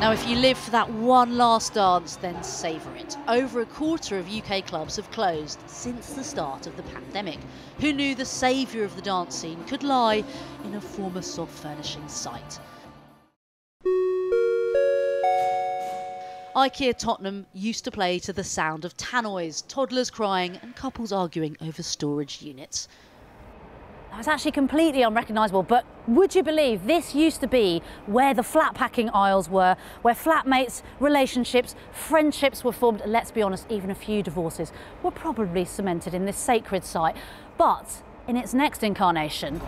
Now, if you live for that one last dance, then savour it. Over a quarter of UK clubs have closed since the start of the pandemic. Who knew the saviour of the dance scene could lie in a former soft furnishing site? IKEA Tottenham used to play to the sound of tannoys, toddlers crying and couples arguing over storage units. It's actually completely unrecognisable, but would you believe this used to be where the flat packing aisles were, where flatmates, relationships, friendships were formed, and let's be honest, even a few divorces were probably cemented in this sacred site. But in its next incarnation...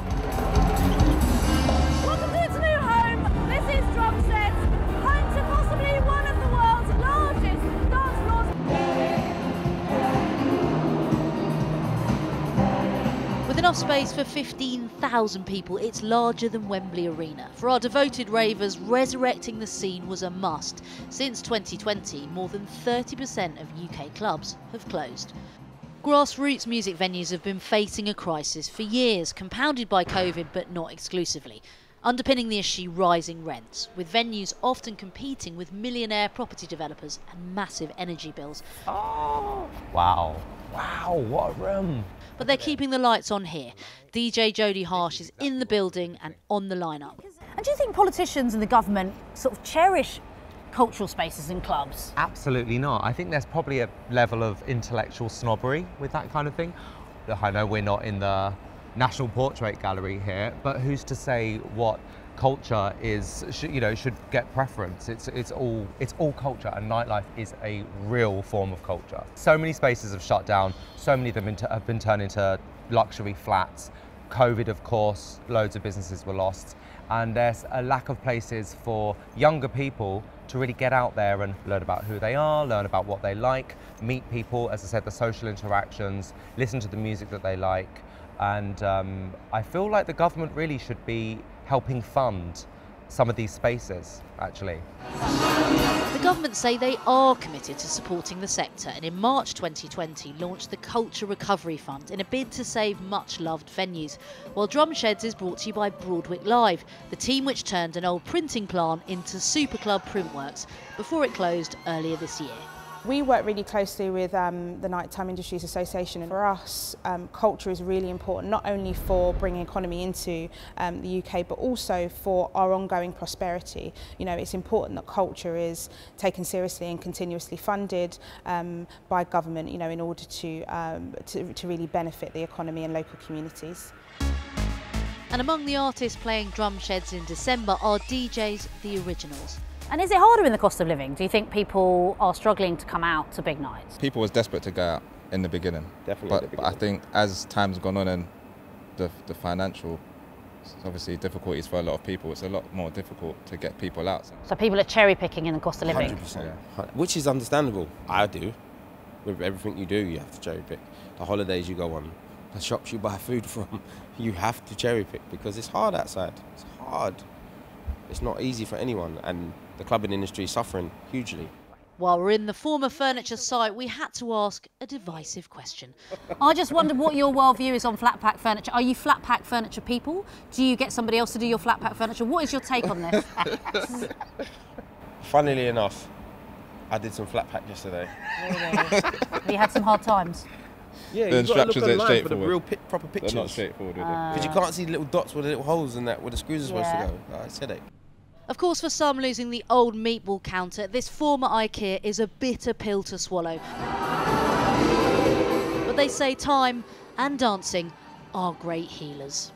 Welcome to its new home. This is Drumsheds, home to possibly one of the world's largest dance floors. With enough space for 15,000 people, it's larger than Wembley Arena. For our devoted ravers, resurrecting the scene was a must. Since 2020, more than 30% of UK clubs have closed. Grassroots music venues have been facing a crisis for years, compounded by COVID, but not exclusively. Underpinning the issue, rising rents, with venues often competing with millionaire property developers and massive energy bills. Oh, wow. Wow, what a room. But they're keeping the lights on here. DJ Jodie Harsh is in the building and on the lineup. And do you think politicians and the government sort of cherish cultural spaces in clubs? Absolutely not. I think there's probably a level of intellectual snobbery with that kind of thing. I know we're not in the National Portrait Gallery here, but who's to say what culture is, you know, should get preference? It's all culture, and nightlife is a real form of culture. So many spaces have shut down, so many of them have been turned into luxury flats. COVID, of course, loads of businesses were lost, and there's a lack of places for younger people to really get out there and learn about who they are, learn about what they like, meet people, as I said, the social interactions, listen to the music that they like. And I feel like the government really should be helping fund some of these spaces, actually. The government say they are committed to supporting the sector, and in March 2020 launched the Culture Recovery Fund in a bid to save much-loved venues, while Drumsheds is brought to you by Broadwick Live, the team which turned an old printing plant into superclub Printworks before it closed earlier this year. We work really closely with the Nighttime Industries Association, and for us culture is really important, not only for bringing economy into the UK, but also for our ongoing prosperity. You know, it's important that culture is taken seriously and continuously funded by government, you know, in order to really benefit the economy and local communities. And among the artists playing Drumsheds in December are DJs The Originals. And is it harder in the cost of living? Do you think people are struggling to come out to big nights? People was desperate to go out in the beginning. Definitely. But I think as time's gone on and the financial, obviously, difficulties for a lot of people, it's a lot more difficult to get people out. So people are cherry picking in the cost of living? 100%. Yeah. Which is understandable. I do. With everything you do, you have to cherry pick. The holidays you go on, the shops you buy food from, you have to cherry pick because it's hard outside. It's hard. It's not easy for anyone, and the clubbing industry is suffering hugely. While we're in the former furniture site, we had to ask a divisive question. I just wondered what your worldview is on flat pack furniture. Are you flat pack furniture people? Do you get somebody else to do your flat pack furniture? What is your take on this? Funnily enough, I did some flat pack yesterday. You had some hard times. Yeah, you've got to look online for the real proper pictures. They're not straightforward, are they? Because you can't see the little dots with the little holes and that where the screws are supposed to go. It's a headache. Of course, for some, losing the old meatball counter, this former IKEA is a bitter pill to swallow. But they say time and dancing are great healers.